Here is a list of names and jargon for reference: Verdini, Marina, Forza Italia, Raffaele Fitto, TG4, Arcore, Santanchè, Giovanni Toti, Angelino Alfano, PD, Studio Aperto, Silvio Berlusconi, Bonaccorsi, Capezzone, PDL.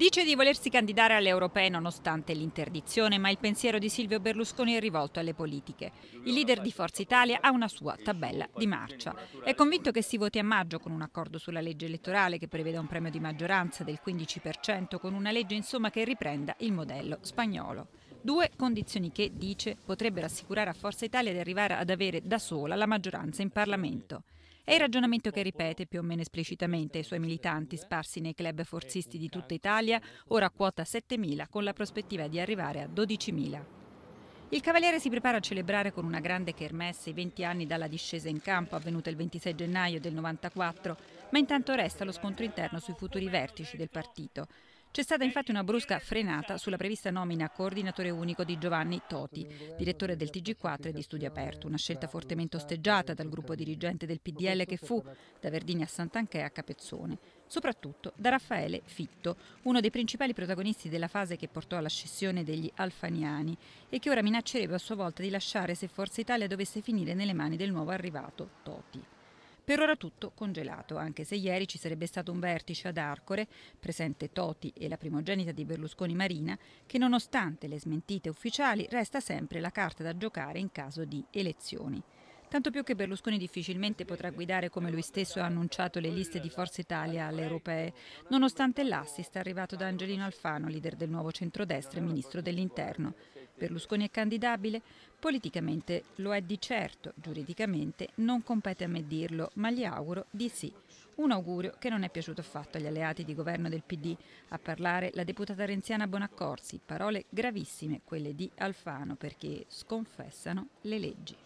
Dice di volersi candidare alle europee nonostante l'interdizione, ma il pensiero di Silvio Berlusconi è rivolto alle politiche. Il leader di Forza Italia ha una sua tabella di marcia. È convinto che si voti a maggio con un accordo sulla legge elettorale che preveda un premio di maggioranza del 15%, con una legge insomma che riprenda il modello spagnolo. Due condizioni che, dice, potrebbero assicurare a Forza Italia di arrivare ad avere da sola la maggioranza in Parlamento. È il ragionamento che ripete più o meno esplicitamente ai suoi militanti sparsi nei club forzisti di tutta Italia, ora a quota 7.000 con la prospettiva di arrivare a 12.000. Il Cavaliere si prepara a celebrare con una grande kermesse i 20 anni dalla discesa in campo avvenuta il 26 gennaio del 94, ma intanto resta lo scontro interno sui futuri vertici del partito. C'è stata infatti una brusca frenata sulla prevista nomina a coordinatore unico di Giovanni Toti, direttore del TG4 e di Studio Aperto, una scelta fortemente osteggiata dal gruppo dirigente del PDL che fu, da Verdini a Santanchè a Capezzone, soprattutto da Raffaele Fitto, uno dei principali protagonisti della fase che portò alla scissione degli alfaniani e che ora minaccerebbe a sua volta di lasciare se Forza Italia dovesse finire nelle mani del nuovo arrivato Toti. Per ora tutto congelato, anche se ieri ci sarebbe stato un vertice ad Arcore, presente Toti e la primogenita di Berlusconi Marina, che nonostante le smentite ufficiali resta sempre la carta da giocare in caso di elezioni. Tanto più che Berlusconi difficilmente potrà guidare, come lui stesso ha annunciato, le liste di Forza Italia alle europee, nonostante l'assist arrivato da Angelino Alfano, leader del nuovo centrodestra e ministro dell'Interno. Berlusconi è candidabile? Politicamente lo è di certo, giuridicamente non compete a me dirlo, ma gli auguro di sì. Un augurio che non è piaciuto affatto agli alleati di governo del PD. A parlare la deputata renziana Bonaccorsi, parole gravissime quelle di Alfano perché sconfessano le leggi.